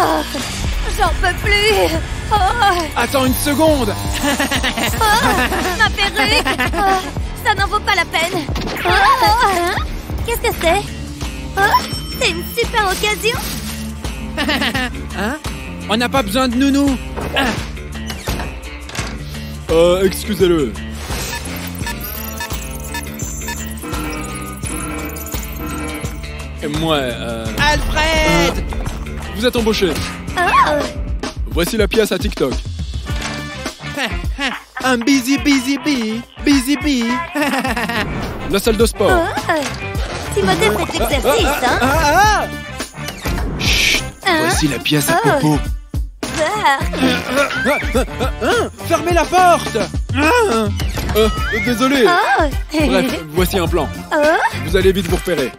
Oh, j'en peux plus. Oh. Attends une seconde. Oh, ma perruque. Oh, ça n'en vaut pas la peine. Oh. Hein? Qu'est-ce que c'est? Oh, c'est une super occasion. Hein? On n'a pas besoin de nounou. Excusez-le. Moi, Alfred! Vous êtes embauché. Oh. Voici la pièce à TikTok. Un busy bee. La salle de sport. Oh. Timothée fait l'exercice, hein? Chut! Voici la pièce à Popo. Fermez la porte! Désolé. Oh. Bref, voici un plan. Oh. Vous allez vite vous repérer.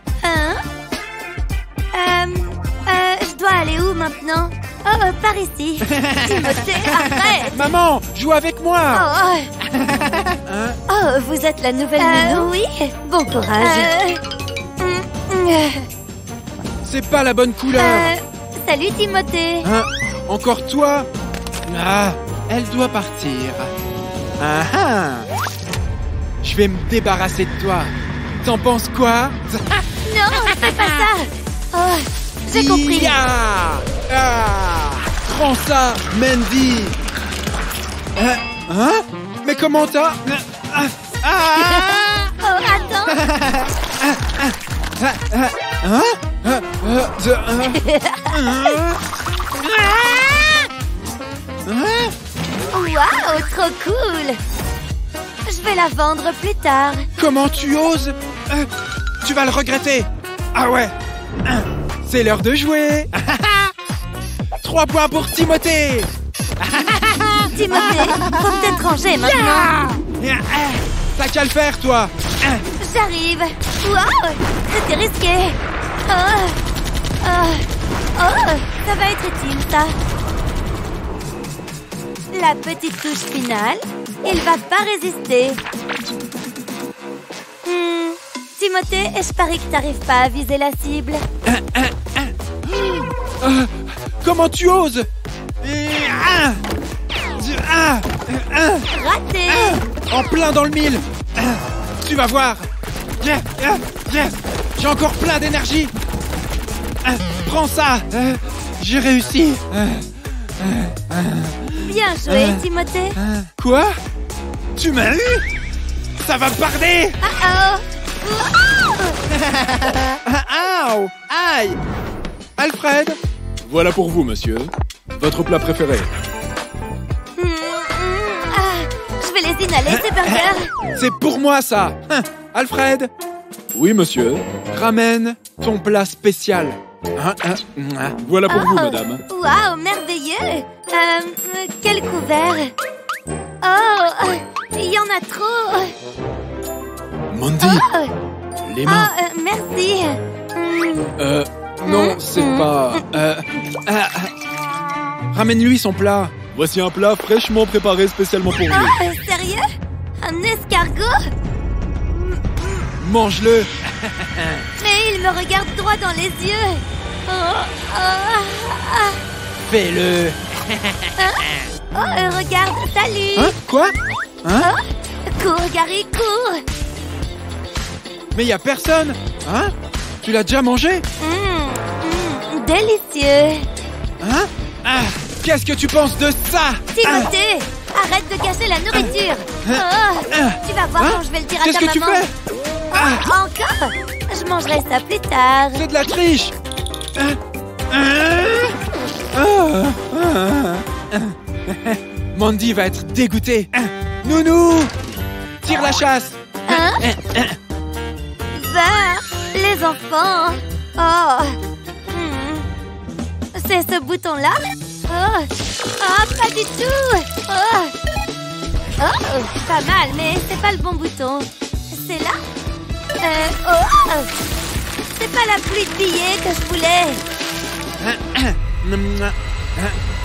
Je dois aller où maintenant? Oh, par ici. Timothée, arrête. Maman, joue avec moi. Oh, vous êtes la nouvelle nounou? Oui. Bon courage. C'est pas la bonne couleur. Salut Timothée. Hein? Encore toi? Ah, elle doit partir. Je vais me débarrasser de toi. T'en penses quoi? Non, c'est pas ça. Oh, j'ai compris. Prends ça, Mandy. Hein? Mais comment ça? Oh, attends. Waouh, trop cool. Je vais la vendre plus tard. Comment tu oses? Tu vas le regretter. Ah ouais. C'est l'heure de jouer. 3 points pour Timothée. Timothée, faut peut-être ranger maintenant. T'as qu'à le faire, toi. J'arrive. Waouh, c'était risqué. Ça va être utile, ça. La petite touche finale. Il va pas résister. Timothée, je parie que t'arrives pas à viser la cible. Comment tu oses? Raté. En plein dans le mille. Tu vas voir. Yes. J'ai encore plein d'énergie. Prends ça. J'ai réussi. Bien joué, Timothée. Quoi? Tu m'as eu? Ça va barder. Aïe! Alfred! Voilà pour vous, monsieur. Votre plat préféré. Je vais les inhaler, ces burgers. C'est pour moi, ça. Alfred! Oui, monsieur. Ramène ton plat spécial. Voilà pour vous, madame. Waouh, merveilleux. Quel couvert. Oh, il y en a trop. Mandy, les mains. Merci. Non, c'est pas... Ramène-lui son plat. Voici un plat fraîchement préparé spécialement pour lui. Sérieux? Un escargot? Mange-le. Mais il me regarde droit dans les yeux. Fais-le. Regarde, salut. Hein? Quoi? Hein? Cours, Gary, cours. Mais y a personne, hein? Tu l'as déjà mangé? Délicieux. Hein? Qu'est-ce que tu penses de ça? Timothée, arrête de gâcher la nourriture. Tu vas voir quand je vais le dire à ta maman. Qu'est-ce que tu fais? Encore? Je mangerai ça plus tard. C'est de la triche. Mandy va être dégoûtée. Nounou, tire la chasse. Les enfants. C'est ce bouton-là? Pas du tout. Pas mal, mais c'est pas le bon bouton. C'est là? C'est pas la pluie de billets que je voulais.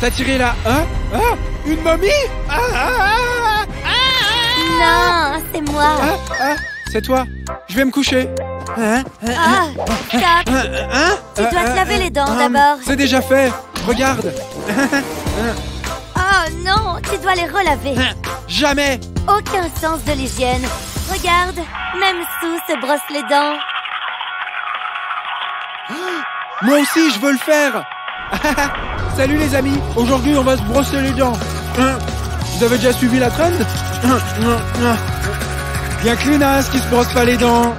T'as tiré là? Une momie? Non, c'est moi. C'est toi? Je vais me coucher. Tu dois te laver les dents d'abord. C'est déjà fait. Regarde. Oh non, tu dois les relaver. Jamais. Aucun sens de l'hygiène. Regarde, même Sue se brosse les dents. Moi aussi, je veux le faire. Salut les amis, aujourd'hui on va se brosser les dents. Vous avez déjà suivi la trend? Il y a que les nazes qui se brossent pas les dents.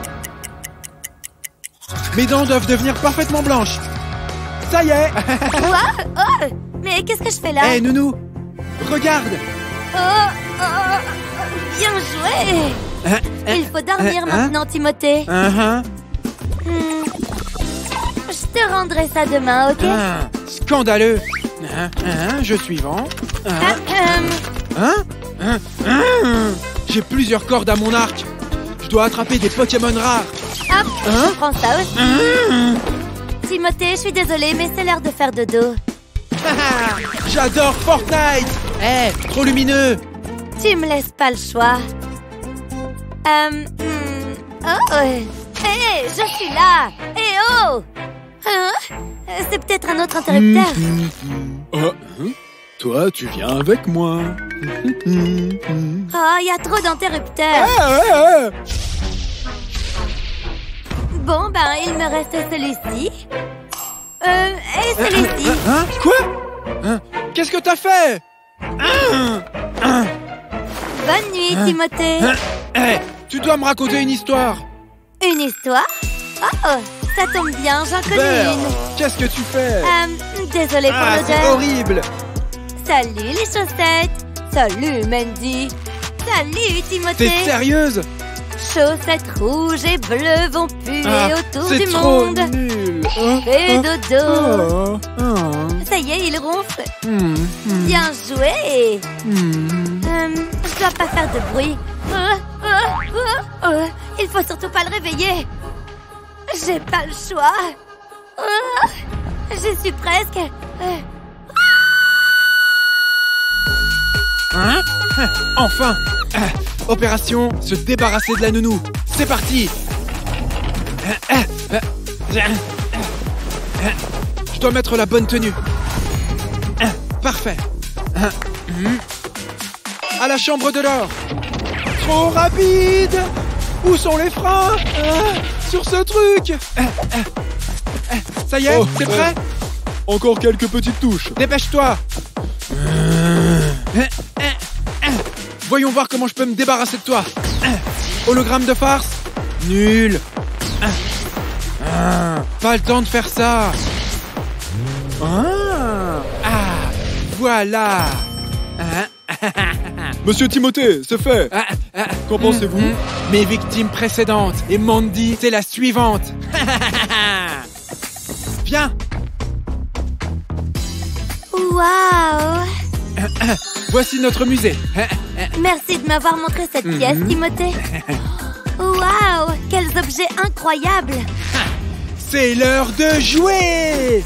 Mes dents doivent devenir parfaitement blanches. Ça y est. Quoi? Oh, mais qu'est-ce que je fais là? Hé, nounou, regarde. Oh, oh, bien joué. Il faut dormir maintenant, Timothée. Je te rendrai ça demain, ok? Scandaleux. Jeu suivant. J'ai plusieurs cordes à mon arc. Je dois attraper des Pokémon rares. Hop, je prends ça aussi. Timothée, je suis désolée, mais c'est l'heure de faire dodo. J'adore Fortnite. Hey, trop lumineux. Tu me laisses pas le choix. Hey, je suis là. Hey, oh. C'est peut-être un autre interrupteur. Toi, tu viens avec moi. Oh, il y a trop d'interrupteurs. Bon, ben, il me reste celui-ci. Et celui-ci. Quoi? Qu'est-ce que t'as fait? Bonne nuit, Timothée. Tu dois me raconter une histoire. Une histoire? Ça tombe bien, j'en connais une. Qu'est-ce que tu fais? Désolée pour l'odeur. C'est horrible. Salut les chaussettes. Salut Mandy. Salut Timothée. T'es sérieuse? Chaussettes rouges et bleues vont puer autour du monde. C'est trop nul. Fais dodo. Ça y est, il ronfle. Bien joué. Je dois pas faire de bruit. Il faut surtout pas le réveiller. J'ai pas le choix. Je suis presque. Enfin. Opération se débarrasser de la nounou. C'est parti. Je dois mettre la bonne tenue. Parfait. À la chambre de l'or. Trop rapide. Où sont les freins? Sur ce truc. Ça y est, t'es prêt? Encore quelques petites touches. Dépêche-toi. Voyons voir comment je peux me débarrasser de toi. Hologramme de farce. Nul. Pas le temps de faire ça. Voilà. Monsieur Timothée, c'est fait. Qu'en pensez-vous? Mes victimes précédentes et Mandy, c'est la suivante. Viens. Waouh. Voici notre musée. Merci de m'avoir montré cette pièce, Timothée. Waouh, quels objets incroyables. C'est l'heure de jouer.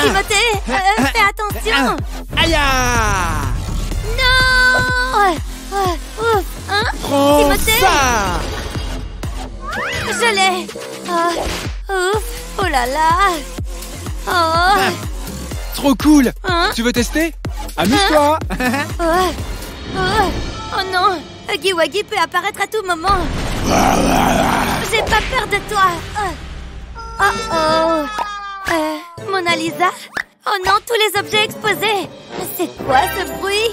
Timothée, fais attention. Aïe. Non. Prends Timothée ça. Je l'ai. Ouf. Oh là là. Trop cool. Tu veux tester? Amuse-toi. Oh non, Huggy Wuggy peut apparaître à tout moment. J'ai pas peur de toi. Mona Lisa. Oh non, tous les objets exposés. C'est quoi ce bruit?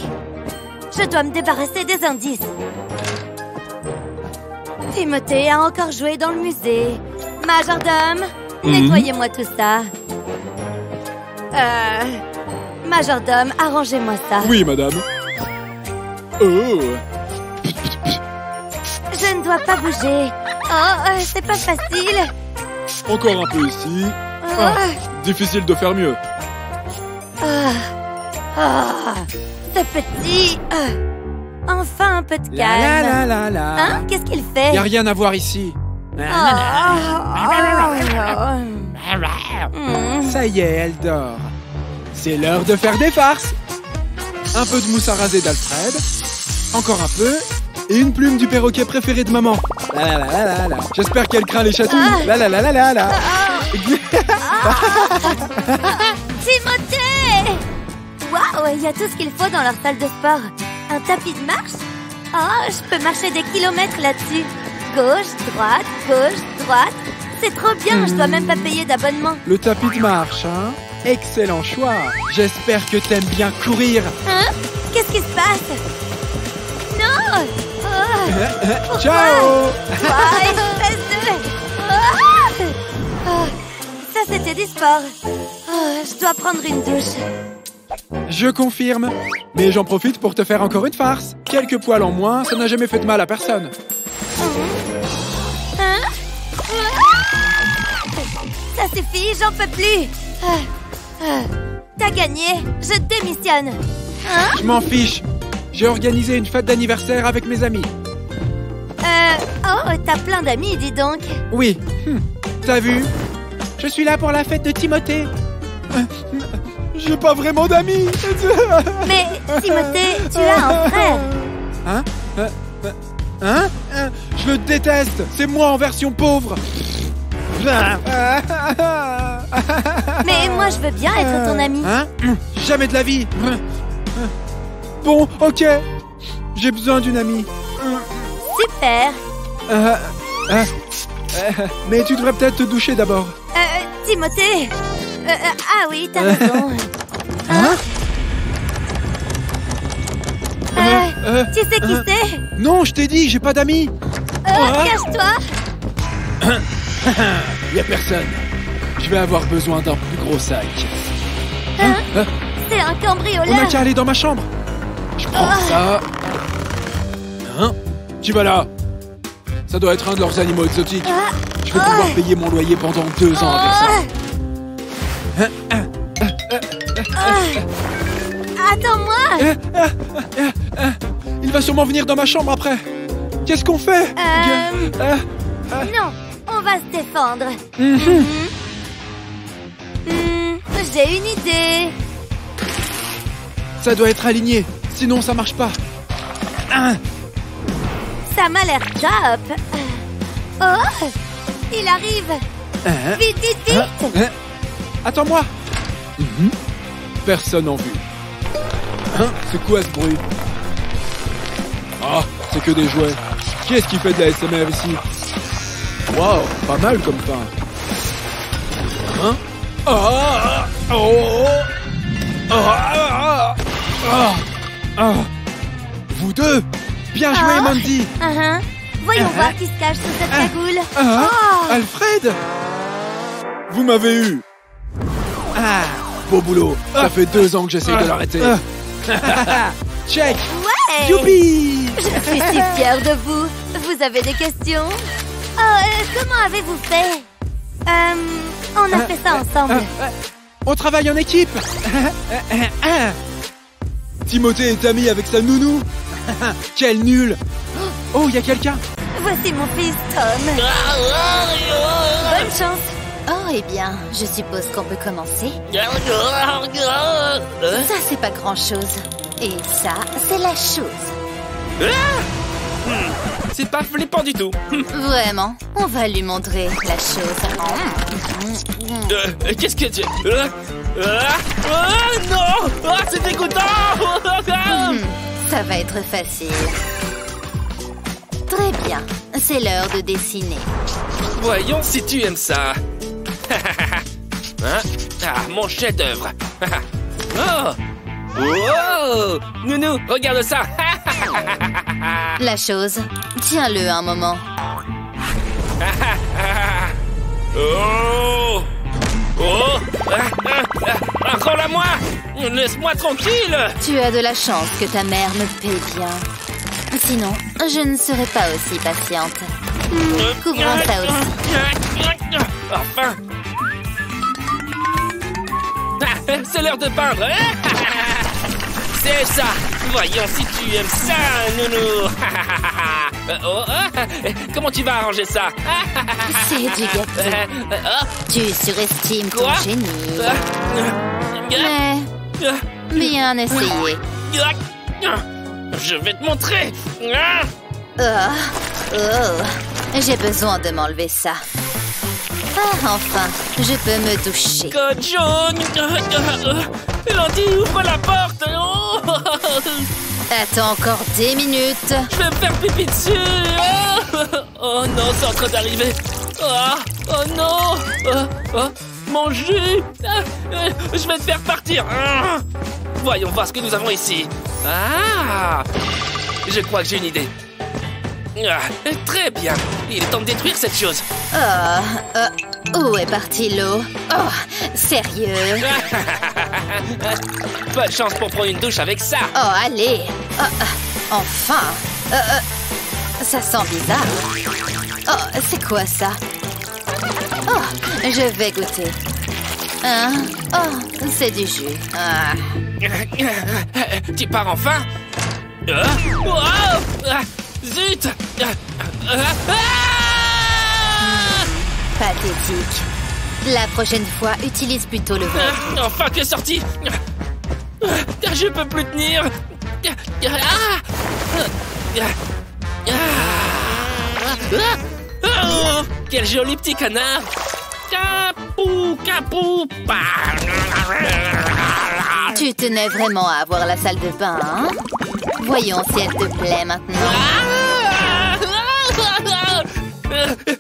Je dois me débarrasser des indices. Timothée a encore joué dans le musée. Majordome, nettoyez-moi tout ça. Majordome, arrangez-moi ça. Oui, madame. Je ne dois pas bouger. C'est pas facile. Encore un peu ici. Difficile de faire mieux. Ce petit... Enfin un peu de calme. Hein? Qu'est-ce qu'il fait? Y a rien à voir ici. Ça y est, elle dort. C'est l'heure de faire des farces. Un peu de mousse à raser d'Alfred. Encore un peu. Et une plume du perroquet préféré de maman. J'espère qu'elle craint les chatouilles. Timothée! Waouh, il y a tout ce qu'il faut dans leur salle de sport. Un tapis de marche? Oh, je peux marcher des kilomètres là-dessus. Gauche, droite. C'est trop bien, je dois même pas payer d'abonnement. Le tapis de marche, hein? Excellent choix. J'espère que t'aimes bien courir. Hein? Qu'est-ce qui se passe? Non! Oh, ciao! Bye, espèce de... ça, c'était du sport. Je dois prendre une douche. Je confirme. Mais j'en profite pour te faire encore une farce. Quelques poils en moins, ça n'a jamais fait de mal à personne. Hein? Ça suffit, j'en peux plus. T'as gagné, je démissionne. Hein? Je m'en fiche. J'ai organisé une fête d'anniversaire avec mes amis. Oh, t'as plein d'amis, dis donc. Oui. T'as vu? Je suis là pour la fête de Timothée. J'ai pas vraiment d'amis. Mais Timothée, tu as un frère. Hein? Hein? Je le déteste. C'est moi en version pauvre. Mais moi, je veux bien être ton ami. Hein? Jamais de la vie. Bon, ok. J'ai besoin d'une amie. Super. Mais tu devrais peut-être te doucher d'abord. Timothée. Ah oui, t'as raison. Hein? Tu sais qui c'est? Non, je t'ai dit, j'ai pas d'amis. Cache-toi. Y'a personne. Je vais avoir besoin d'un plus gros sac. Hein? C'est un cambrioleur. On a qu'à aller dans ma chambre. Je prends ça. Hein? Tu vas là. Ça doit être un de leurs animaux exotiques. Je vais pouvoir payer mon loyer pendant 2 ans avec ça. Attends-moi. Il va sûrement venir dans ma chambre après. Qu'est-ce qu'on fait? Non, on va se défendre. J'ai une idée. Ça doit être aligné, sinon ça marche pas. Ça m'a l'air top. Oh, il arrive. Vite, vite, vite. Attends-moi. Personne en vue. Hein? C'est quoi ce bruit? Ah, c'est que des jouets. Qui est-ce qui fait de la ASMR ici? Waouh, pas mal comme pain. Hein? Vous deux? Bien joué, Mandy. Voyons voir qui se cache sous cette cagoule. Alfred, vous m'avez eu. Beau boulot. Ça fait 2 ans que j'essaie de l'arrêter. Check. Ouais. Youpi. Je suis si fière de vous. Vous avez des questions? Comment avez-vous fait? On a fait ça ensemble. On travaille en équipe. Timothée est ami avec sa nounou. Quel nul! Oh, il y a quelqu'un! Voici mon fils, Tom. Bonne chance! Oh, eh bien, je suppose qu'on peut commencer. Ça, c'est pas grand-chose. Et ça, c'est la chose. C'est pas flippant du tout. Vraiment, on va lui montrer la chose. Qu'est-ce que tu... non! C'est dégoûtant! Ça va être facile. Très bien, c'est l'heure de dessiner. Voyons si tu aimes ça. Hein? Ah, mon chef-d'œuvre. Oh! Oh! Nounou, regarde ça. La chose, tiens-le un moment. Oh! Oh! Rends-la-moi! Laisse-moi tranquille! Tu as de la chance que ta mère me paie bien. Sinon, je ne serai pas aussi patiente. Couvrons ça aussi. Enfin! C'est l'heure de peindre! C'est ça! Voyons si tu aimes ça, nounou! Comment tu vas arranger ça? C'est du gâteau. Tu surestimes ton génie. Mais bien essayé. Je vais te montrer. J'ai besoin de m'enlever ça. Ah, enfin, je peux me doucher. John, Mandy, ouvre la porte. Oh. Attends encore 10 minutes. Je vais me faire pipi dessus. Oh non, c'est en train d'arriver. Oh non. Mon jus. Je vais te faire partir. Voyons voir ce que nous avons ici. Ah, je crois que j'ai une idée. Ah, très bien. Il est temps de détruire cette chose. Où est parti l'eau? Oh, sérieux? Pas de chance pour prendre une douche avec ça. Oh, allez. Enfin. Ça sent bizarre. Oh, c'est quoi ça? Oh, je vais goûter. Hein? Oh, c'est du jus. Ah. Tu pars enfin? Zut! Pathétique. La prochaine fois, utilise plutôt le vrai. Enfin, tu es sorti! Je peux plus tenir! Oh, quel joli petit canard! Capou, capou! Tu tenais vraiment à avoir la salle de bain, hein? Voyons si elle te plaît maintenant.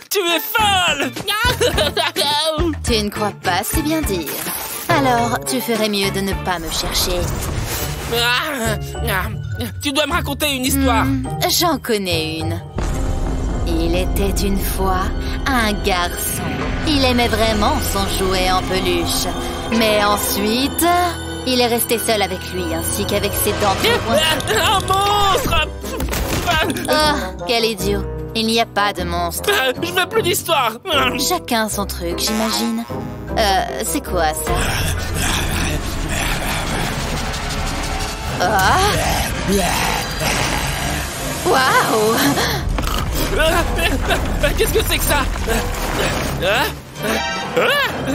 Tu es folle! Tu ne crois pas si bien dire. Alors, tu ferais mieux de ne pas me chercher. Tu dois me raconter une histoire. J'en connais une. Il était une fois un garçon. Il aimait vraiment son jouet en peluche. Mais ensuite... il est resté seul avec lui, ainsi qu'avec ses dents. Un monstre! Oh, quel idiot. Il n'y a pas de monstre. Je veux plus d'histoire. Chacun son truc, j'imagine. C'est quoi, ça? Oh. Waouh! Qu'est-ce que c'est que ça?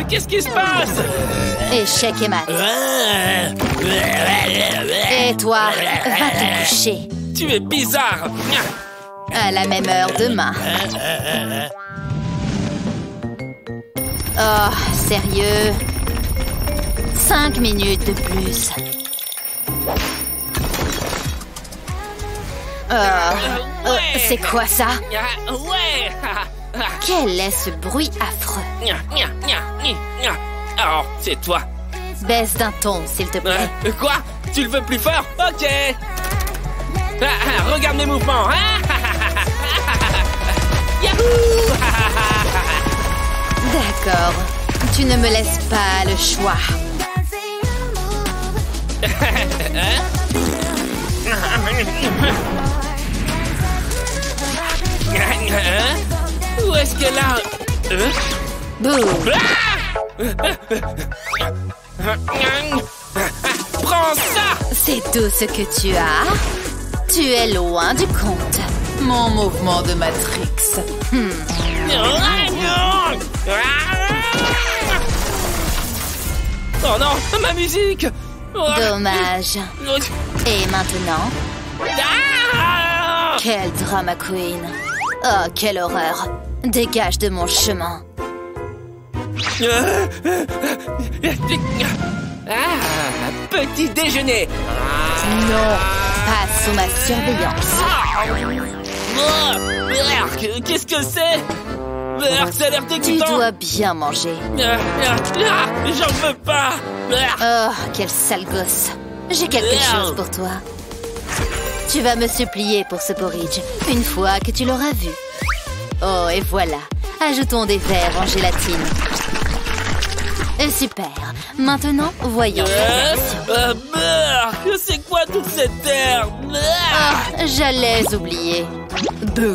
Qu'est-ce qui se passe? Échec et mat. Et toi, va te coucher. Tu es bizarre. À la même heure demain. Oh, sérieux? 5 minutes de plus. C'est quoi ça? Quel est ce bruit affreux? Oh, c'est toi. Baisse d'un ton, s'il te plaît. Quoi? Tu le veux plus fort? Ok. Regarde mes mouvements. Yahoo! D'accord. Tu ne me laisses pas le choix. Où est-ce qu'elle a... Boum. Prends ça! C'est tout ce que tu as? Tu es loin du compte. Mon mouvement de Matrix. Oh non, ma musique! Dommage. Et maintenant? Quel drama queen. Oh, quelle horreur. Dégage de mon chemin. Ah, petit déjeuner. Non, pas sous ma surveillance. Qu'est-ce que c'est? Ça a l'air dégoûtant. Tu dois bien manger. J'en veux pas. Oh, quel sale gosse. J'ai quelque chose pour toi. Tu vas me supplier pour ce porridge, une fois que tu l'auras vu. Oh, et voilà. Ajoutons des verres en gélatine. Super. Maintenant, voyons. C'est quoi toute cette herbe? Oh, j'allais oublier.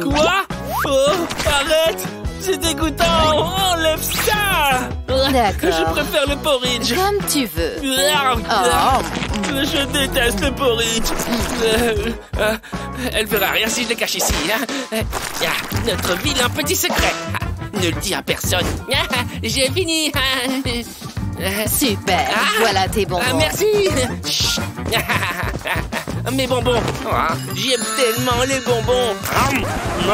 Quoi? Oh, arrête! C'est dégoûtant. Enlève ça! D'accord. Je préfère le porridge. Comme tu veux. Oh. Je déteste le porridge. Elle verra rien si je le cache ici. Notre vilain petit secret. Ne le dis à personne. J'ai fini. Super. Voilà tes bonbons. Merci. mes bonbons. Ah, j'aime tellement les bonbons. Ah. Oh,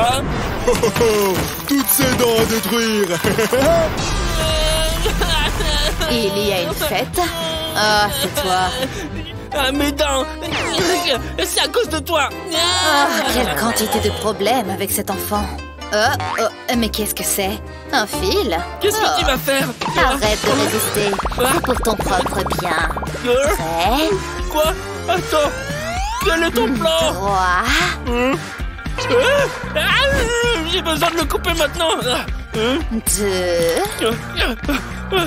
oh, oh. Toutes ces dents à détruire. Il y a une fête. Ah, oh, c'est toi. Ah, mes dents. C'est à cause de toi. Ah, quelle quantité de problèmes avec cet enfant. Oh, oh, mais qu'est-ce que c'est? Un fil? Qu'est-ce que tu vas faire? Arrête de résister. C'est pour ton propre bien. Quoi? Attends. Quel est ton plan? J'ai besoin de le couper maintenant.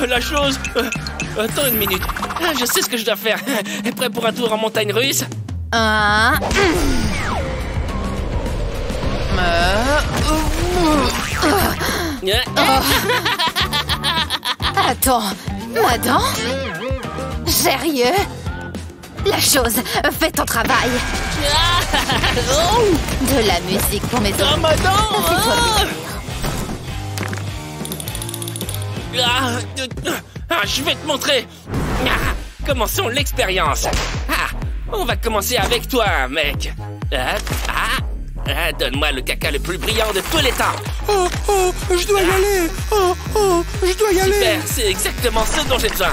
La chose. Attends une minute. Je sais ce que je dois faire. Prêt pour un tour en montagne russe? Attends, ma dent? Sérieux? La chose, fais ton travail. De la musique pour mes dents. Oh, ma dent! Je vais te montrer. Commençons l'expérience. On va commencer avec toi, mec. Donne-moi le caca le plus brillant de tous les temps. Oh, oh, je dois y aller. Oh, oh, je dois y aller. Super, c'est exactement ce dont j'ai besoin.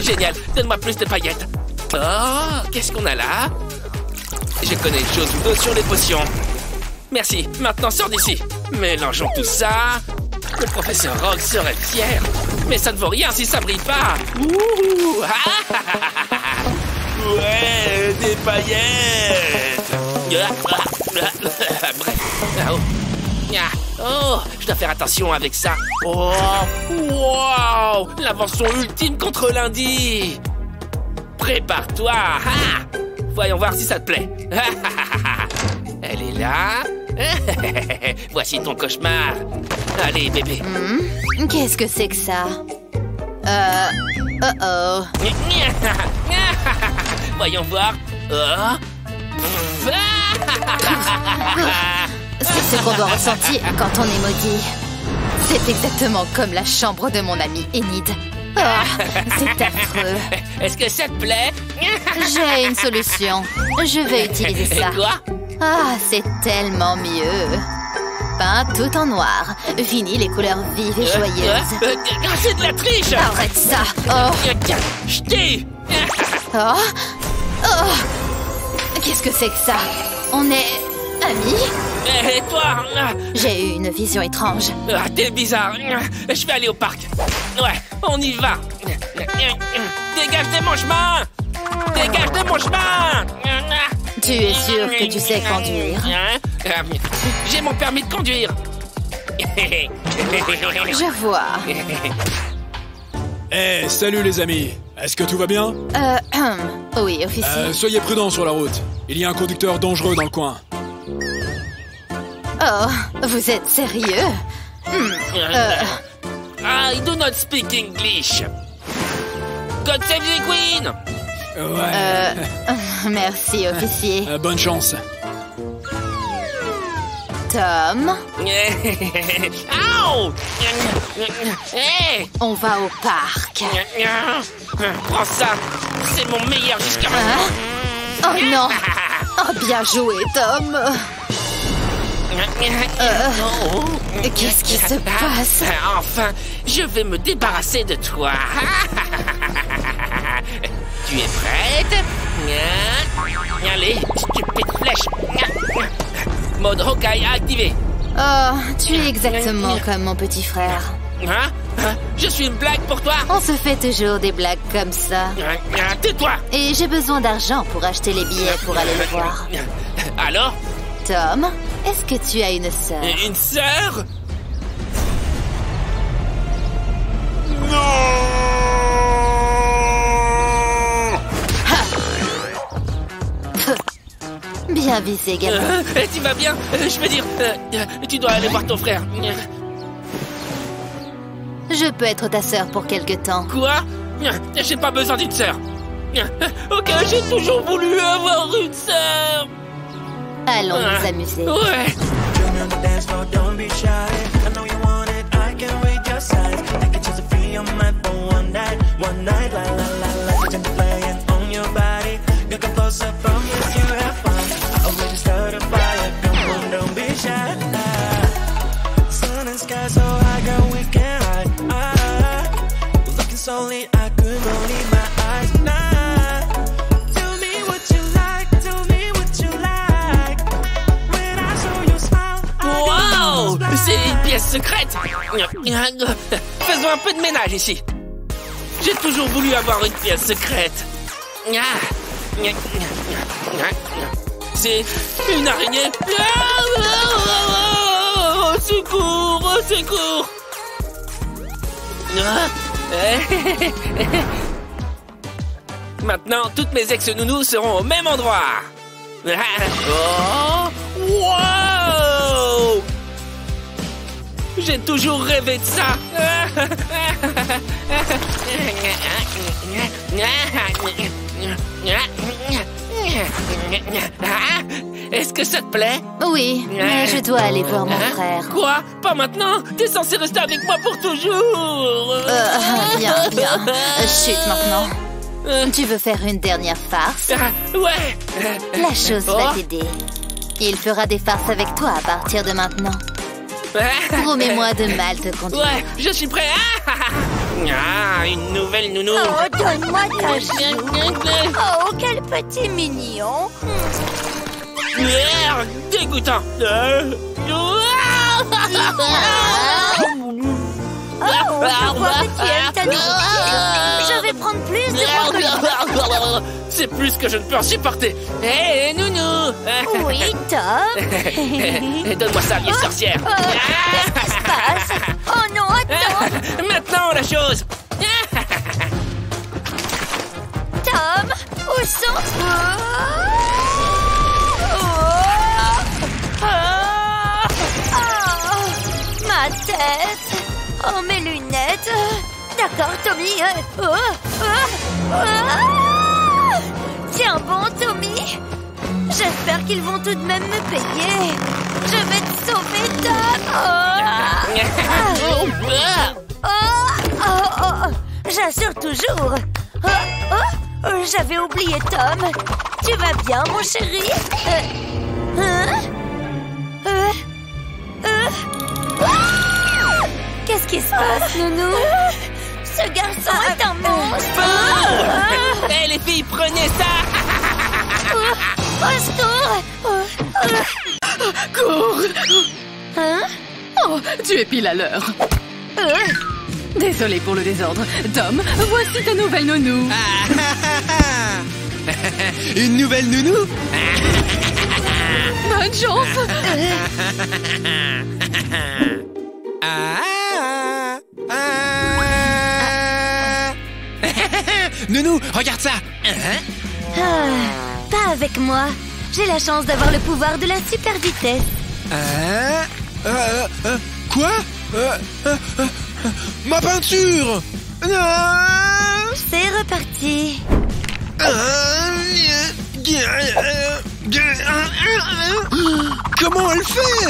Génial, donne-moi plus de paillettes. Oh, qu'est-ce qu'on a là? Je connais une chose ou deux sur les potions. Merci, maintenant sors d'ici. Mélangeons tout ça. Le professeur Rogue serait fier. Mais ça ne vaut rien si ça brille pas. Ouh, ouais, des paillettes. Bref. Oh, je dois faire attention avec ça. Oh, wow, l'invention ultime contre lundi. Prépare-toi. Voyons voir si ça te plaît. Elle est là. Voici ton cauchemar. Allez, bébé. Qu'est-ce que c'est que ça? Oh. Voyons voir. C'est ce qu'on doit ressentir quand on est maudit. C'est exactement comme la chambre de mon amie Enid. Oh, c'est affreux. Est-ce que ça te plaît? J'ai une solution. Je vais utiliser ça. Quoi? Ah, c'est tellement mieux. Peint tout en noir. Fini les couleurs vives et joyeuses. C'est de la triche! Arrête ça! Oh! Jeté! Oh! Oh! Qu'est-ce que c'est que ça? On est... amis? Et toi? J'ai eu une vision étrange. Ah, t'es bizarre. Je vais aller au parc. Ouais, on y va. Dégage de mon chemin! Dégage de mon chemin! Tu es sûr que tu sais conduire? J'ai mon permis de conduire. Je vois. Hey, salut les amis. Est-ce que tout va bien? Oui, officier. Soyez prudents sur la route. Il y a un conducteur dangereux dans le coin. Oh, vous êtes sérieux? I do not speak English. God save the Queen! Ouais. Merci, officier. Bonne chance. Tom. On va au parc. Prends ça. C'est mon meilleur jusqu'à maintenant. Oh non. Oh, bien joué, Tom. Qu'est-ce qui se passe? Enfin, je vais me débarrasser de toi. Tu es prête? Allez, stupide flèche. Mode Hawkeye activé. Oh, tu es exactement comme mon petit frère. Hein? Je suis une blague pour toi? On se fait toujours des blagues comme ça. Tais-toi! Et j'ai besoin d'argent pour acheter les billets pour aller le voir. Alors? Tom, est-ce que tu as une sœur? Une sœur? Non! Bien visé, Gabi. Tu vas bien? Je veux dire, tu dois aller voir ton frère. Je peux être ta sœur pour quelque temps. Quoi? J'ai pas besoin d'une sœur. Ok, j'ai toujours voulu avoir une sœur. Allons nous amuser. Ouais. pièce secrète. Faisons un peu de ménage ici. J'ai toujours voulu avoir une pièce secrète. C'est une araignée. Au secours, au secours. Maintenant, toutes mes ex-nounous seront au même endroit. Oh, wow! J'ai toujours rêvé de ça. Est-ce que ça te plaît? Oui, mais je dois aller voir mon frère. Quoi? Pas maintenant? T'es censé rester avec moi pour toujours. Bien, bien. Chute maintenant. Tu veux faire une dernière farce? Ouais. La chose va t'aider. Il fera des farces avec toi à partir de maintenant. Promets-moi de mal te conduire. Ouais, je suis prêt. Une nouvelle nounou. Oh, donne-moi ta chou. Oh, quel petit mignon. Dégoûtant. Je vais prendre plus de... C'est plus que je ne peux en supporter. Hé, nounou. Oui, Tom. Donne-moi ça, vieille sorcière. Qu'est-ce qui se passe? Oh non, attends. Maintenant, la chose. Tom, où sont-ils? Ma tête. Oh, mes lunettes. D'accord, Tommy. Tiens bon, Tommy. J'espère qu'ils vont tout de même me payer. Je vais te sauver, Tom. J'assure toujours. J'avais oublié, Tom. Tu vas bien, mon chéri? Qu'est-ce qui se passe, nounou? Ce garçon est un monstre. Hé, les filles, prenez ça. Au secours. Cours. Hein? Oh, tu es pile à l'heure. Désolée pour le désordre. Tom, voici ta nouvelle nounou. Une nouvelle nounou? Bonne chance. Nounou, regarde ça. Pas avec moi. J'ai la chance d'avoir le pouvoir de la super vitesse. Quoi? Ma peinture! C'est reparti. Comment elle fait?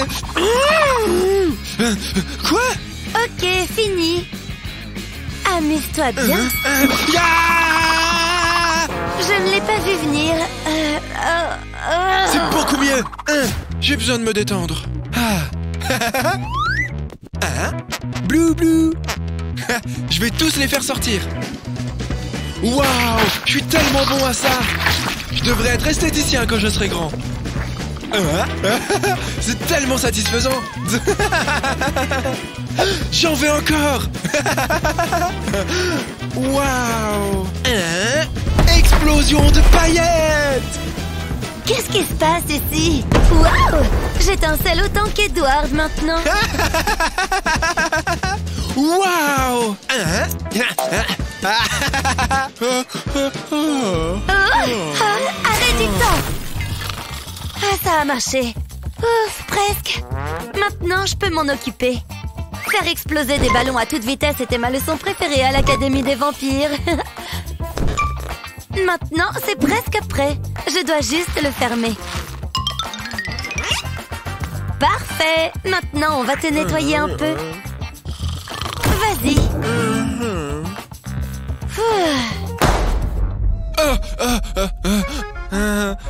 Quoi? Ok, fini. Amuse-toi bien. Je ne l'ai pas vu venir. C'est beaucoup mieux. J'ai besoin de me détendre. Blou blou. Je vais tous les faire sortir. Waouh, je suis tellement bon à ça. Je devrais être esthéticien quand je serai grand. C'est tellement satisfaisant. J'en veux encore. Waouh. Explosion de paillettes. Qu'est-ce qui se passe ici? Waouh, j'étincelle autant qu'Edward maintenant. Waouh. Arrêtez ça. Ça a marché. Ouf, presque. Maintenant, je peux m'en occuper. Faire exploser des ballons à toute vitesse était ma leçon préférée à l'Académie des vampires. Maintenant, c'est presque prêt. Je dois juste le fermer. Parfait. Maintenant, on va te nettoyer un peu. Vas-y.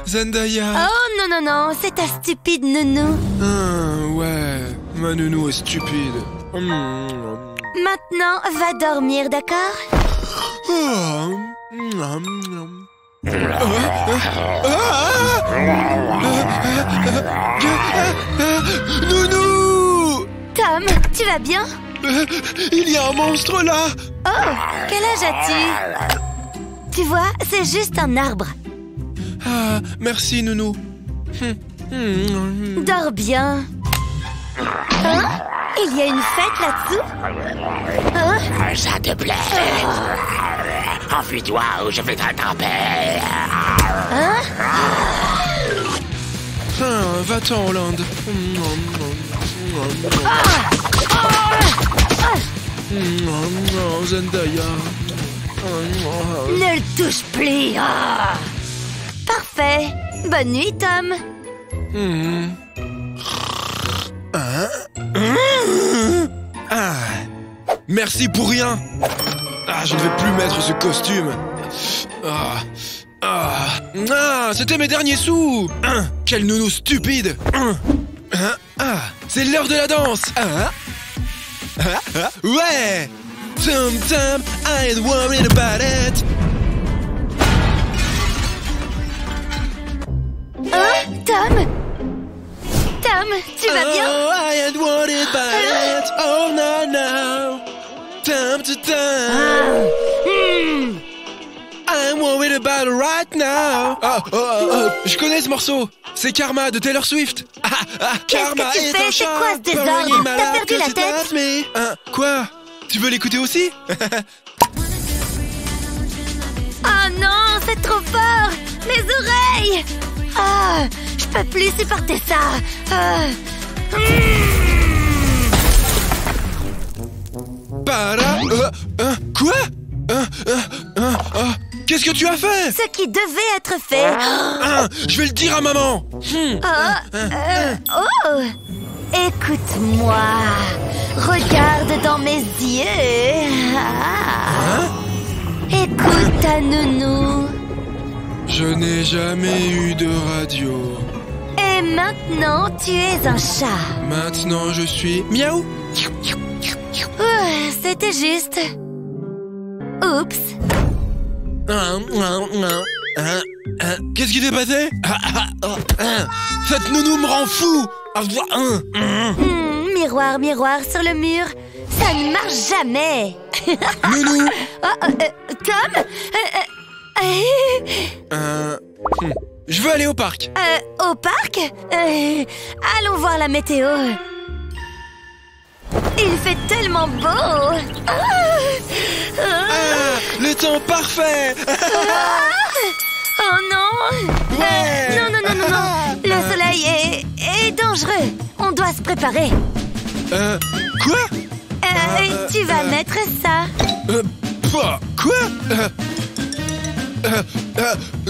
Zendaya. Oh non, non, non, c'est ta stupide nounou. Ouais, ma nounou est stupide. Maintenant, va dormir, d'accord? Nounou! Tom, Tom, tu vas bien? Il y a un monstre là! Oh, quel âge as-tu? Tu vois, c'est juste un arbre. Ah, merci Nounou. Dors bien. Hein? Il y a une fête là-dessous? Hein? Ça te plaît? Oh. Enfuis-toi ou je vais t'attraper. Hein? Va-t'en, Hollande. Zendaya. Ne le touche plus. Parfait. Bonne nuit, Tom. Merci pour rien. Ah, je ne vais plus mettre ce costume. C'était mes derniers sous. Quelle nounou stupide. C'est l'heure de la danse. Ouais. Sometimes I ain't worried about it. Oh, Tom, tu vas bien? Oh, I ain't worried about it. Oh, no. Time to time. I'm worried about it right now. Je connais ce morceau. C'est Karma de Taylor Swift. Karma est un chat. C'est quoi ce désordre? T'as perdu la tête? Quoi? Tu veux l'écouter aussi? Oh non, c'est trop fort. Mes oreilles. Ah, je peux plus supporter ça. Quoi? Qu'est-ce que tu as fait? Ce qui devait être fait. Je vais le dire à maman. Écoute-moi. Regarde dans mes yeux. Écoute ta nounou. Je n'ai jamais eu de radio. Et maintenant, tu es un chat. Maintenant, je suis... Miaou. C'était juste... Oups. Qu'est-ce qui t'est passé? Cette nounou me rend fou. Miroir, miroir sur le mur, ça ne marche jamais. Nounou. Tom. Je veux aller au parc. Au parc? Allons voir la météo. Il fait tellement beau. Le temps parfait. Oh non. Non. Le soleil est dangereux. On doit se préparer. Quoi? Tu vas mettre ça. Quoi?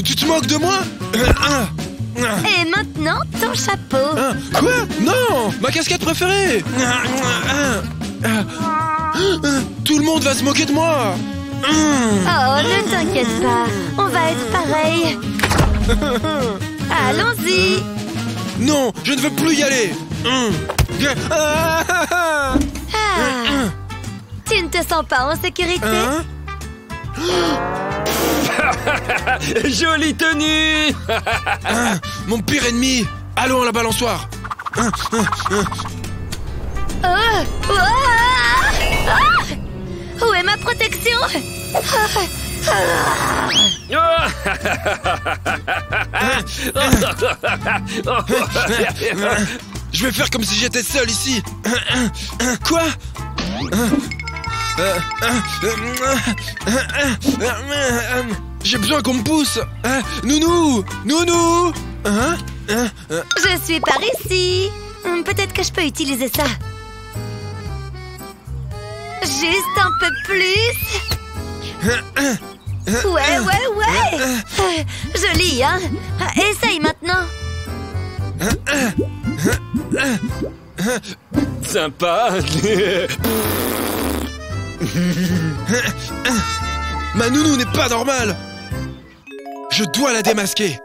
Tu te moques de moi? Et maintenant, ton chapeau. Quoi? Non! Ma casquette préférée. Tout le monde va se moquer de moi. Oh, ne t'inquiète pas. On va être pareil. Allons-y. Non, je ne veux plus y aller. Tu ne te sens pas en sécurité? Jolie tenue. Mon pire ennemi. Allons à la balançoire. Où est ma protection? Je vais faire comme si j'étais seul ici. Quoi? J'ai besoin qu'on me pousse. Nounou. Je suis par ici. Peut-être que je peux utiliser ça. Juste un peu plus. Ouais. Joli, hein? Essaye maintenant. Sympa. Ma nounou n'est pas normale. Je dois la démasquer.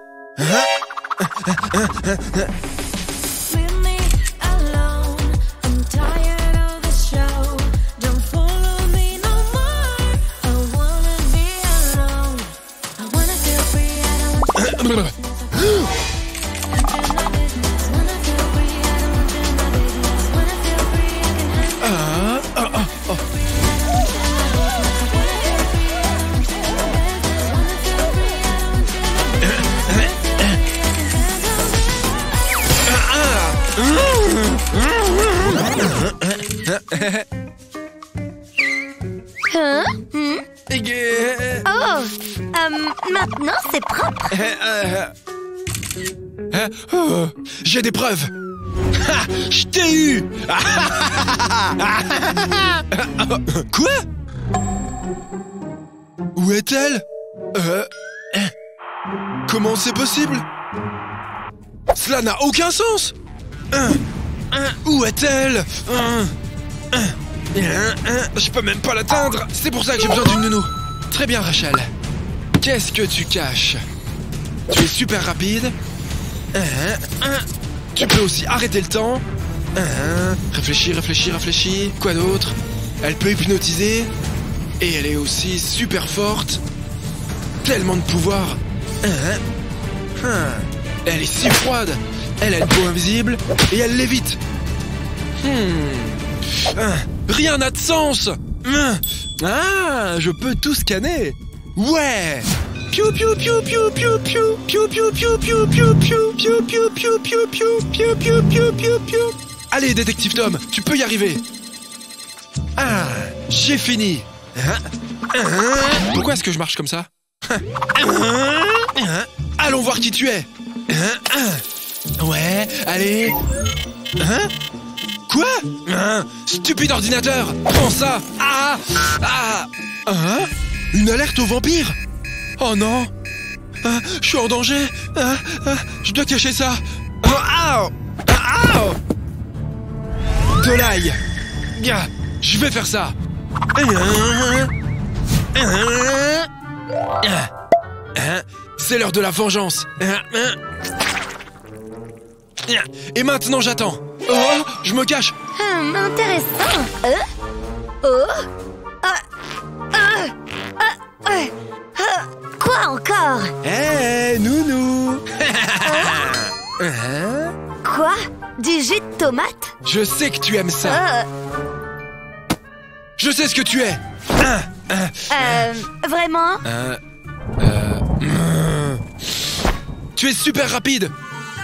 Oh, maintenant c'est propre. Oh, j'ai des preuves. Ha, je t'ai eu. Quoi? Où est-elle? Comment c'est possible? Cela n'a aucun sens. Où est-elle? Je peux même pas l'atteindre. C'est pour ça que j'ai besoin d'une nounou. Très bien, Rachel. Qu'est-ce que tu caches? Tu es super rapide. Tu peux aussi arrêter le temps. Réfléchis. Quoi d'autre? Elle peut hypnotiser. Et elle est aussi super forte. Tellement de pouvoir. Elle est si froide. Elle a le peau invisible. Et elle lévite. Rien n'a de sens. Ah, je peux tout scanner. Ouais. Piou piou piou piou piou piou piou piou piou piou piou piou piou piou piou piou piou piou piou. Allez, détective Tom, tu peux y arriver. Ah, j'ai fini. Pourquoi est-ce que je marche comme ça? Allons voir qui tu es. Ouais, allez. Quoi? Stupide ordinateur! Prends ça! Une alerte aux vampires? Oh non! Je suis en danger! Je dois cacher ça! De l'ail! Je vais faire ça! C'est l'heure de la vengeance! Et maintenant j'attends. Oh, je me cache. Intéressant. Quoi encore? Eh, nounou. Quoi? Du jus de tomate? Je sais que tu aimes ça. Je sais ce que tu es. Vraiment? Tu es super rapide.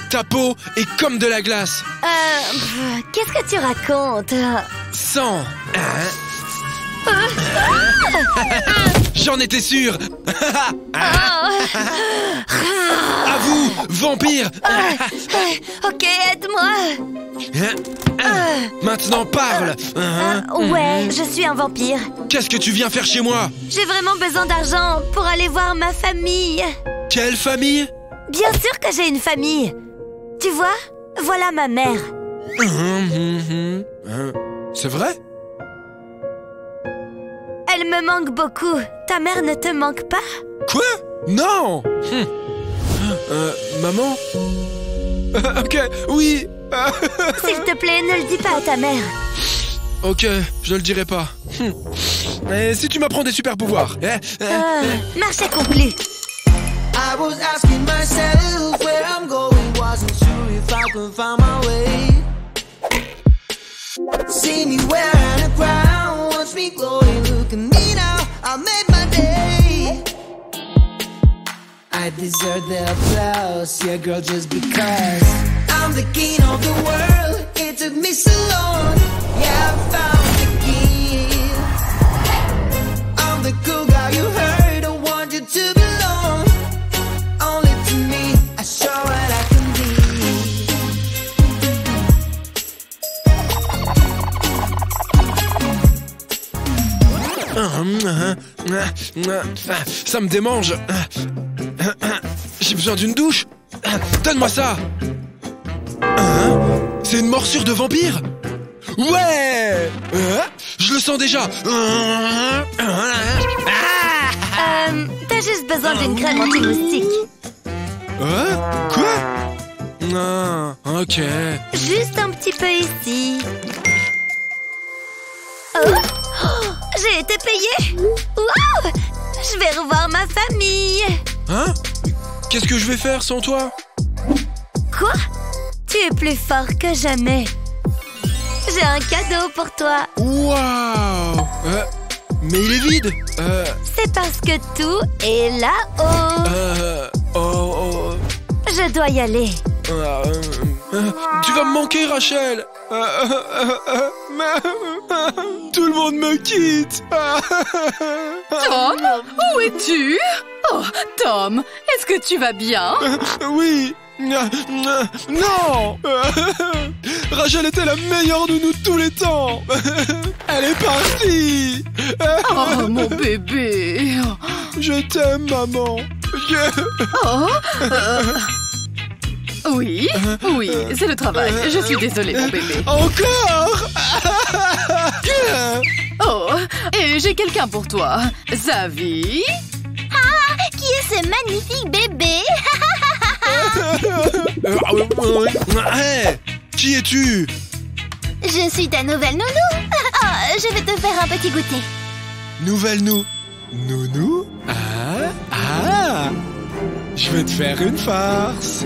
Ta peau est comme de la glace. Qu'est-ce que tu racontes? Sans. J'en étais sûr. À vous, vampire. Ok, aide-moi. Maintenant, parle. Ouais, je suis un vampire. Qu'est-ce que tu viens faire chez moi? J'ai vraiment besoin d'argent pour aller voir ma famille. Quelle famille? Bien sûr que j'ai une famille. Tu vois, voilà ma mère. C'est vrai? Elle me manque beaucoup. Ta mère ne te manque pas? Quoi? Non. Maman? Ok, oui. S'il te plaît, ne le dis pas à ta mère. Ok, je ne le dirai pas. Mais si tu m'apprends des super pouvoirs. Marche accomplie. I was asking myself where I'm going. Wasn't sure if I could find my way. See me wearing the crown, watch me glowing. Look at me now, I made my day. I deserve the applause, yeah girl, just because I'm the king of the world, it took me so long. Yeah, I found the key. I'm the cool guy you heard, I want you to belong. Only to me, I show what I can be. Ça me démange. J'ai besoin d'une douche. Donne-moi ça. C'est une morsure de vampire? Ouais. Je le sens déjà. T'as juste besoin d'une crème anti-moustique. Quoi? Non, ok. Juste un petit peu ici. J'ai été payée. Wow! Je vais revoir ma famille. Qu'est-ce que je vais faire sans toi? Quoi? Tu es plus fort que jamais. J'ai un cadeau pour toi. Waouh! Mais il est vide. C'est parce que tout est là-haut. Je dois y aller. Tu vas me manquer, Rachel. Tout le monde me quitte. Tom, où es-tu? Oh, Tom, est-ce que tu vas bien? Oui. Non! Rachel était la meilleure nounou de tous les temps! Elle est partie! Oh, mon bébé! Je t'aime, maman! Oui, oui, c'est le travail. Je suis désolée, mon bébé. Encore? Oh, et j'ai quelqu'un pour toi. Zavi? Ah, qui est ce magnifique bébé? Hey, qui es-tu? Je suis ta nouvelle nounou. Oh, je vais te faire un petit goûter. Nouvelle nounou? Je vais te faire une farce.